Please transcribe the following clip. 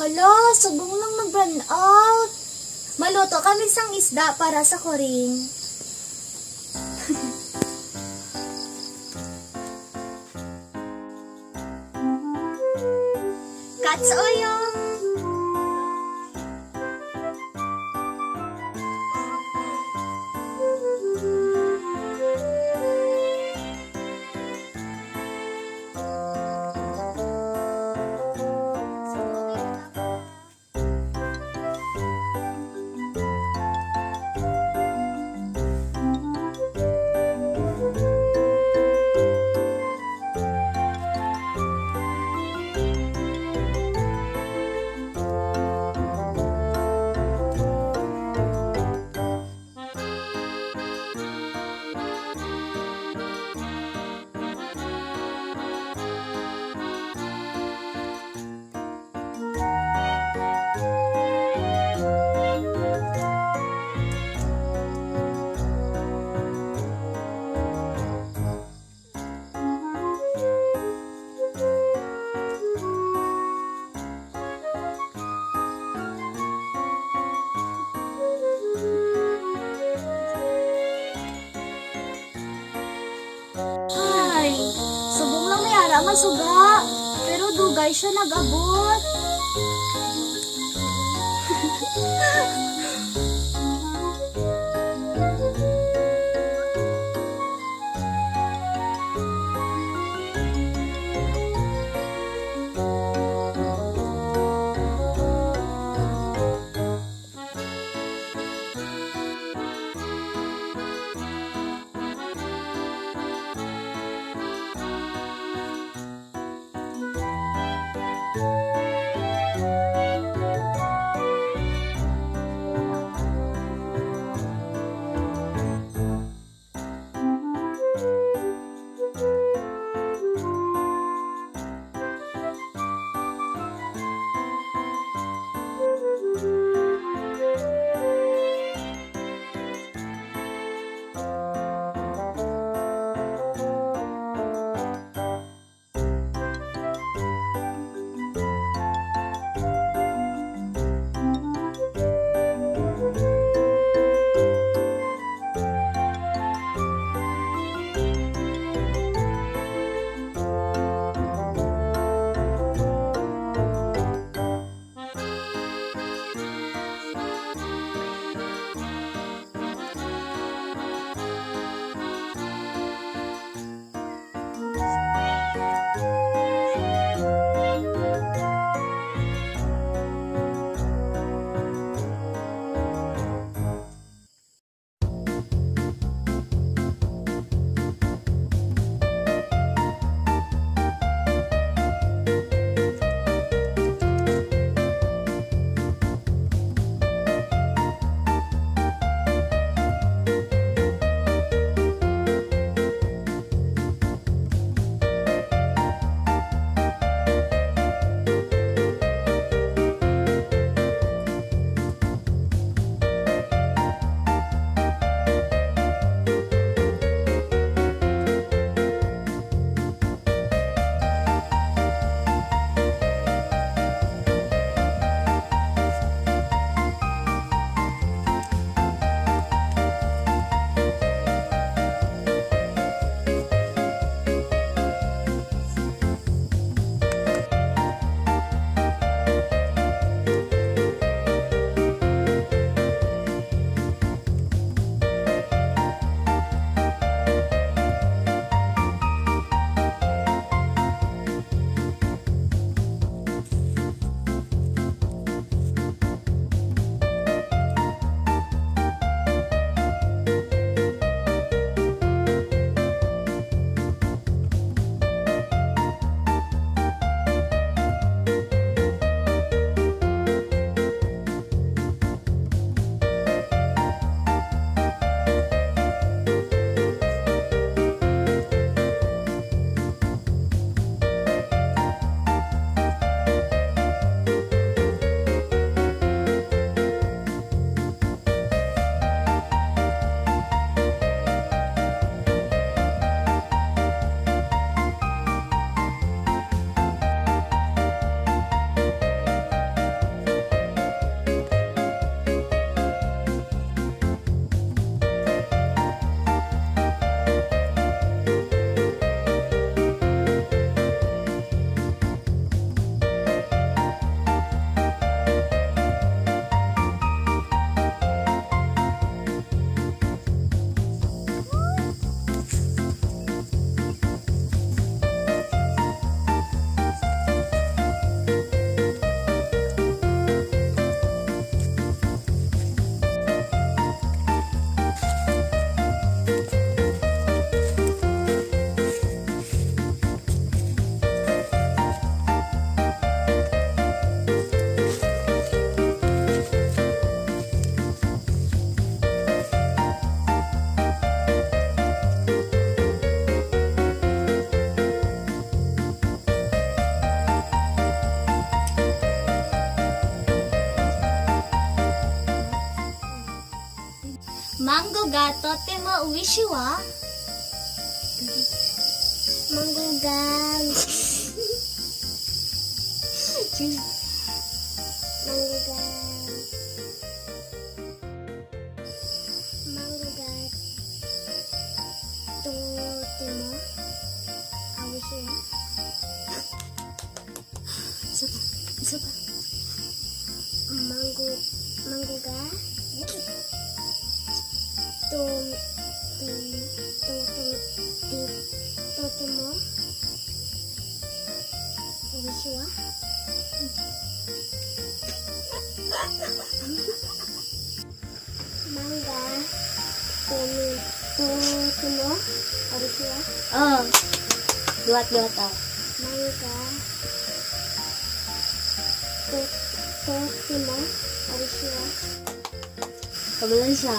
Hala, sabong nang nag-run out. Maluto kami sang isda para sa koring. Katso yung masuga, pero dugay siya nag-abot. マンゴがとても美味しいわ。マンゴが美味しい。マンゴがとても美味しい。そばマンゴが。とてもおいしいわ。マンゴとてもおいしいわ。dua tau。マンゴとてもおいしいわ。